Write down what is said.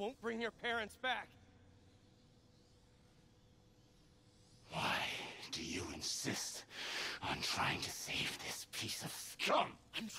won't bring your parents back. Why do you insist on trying to save this piece of scum? I'm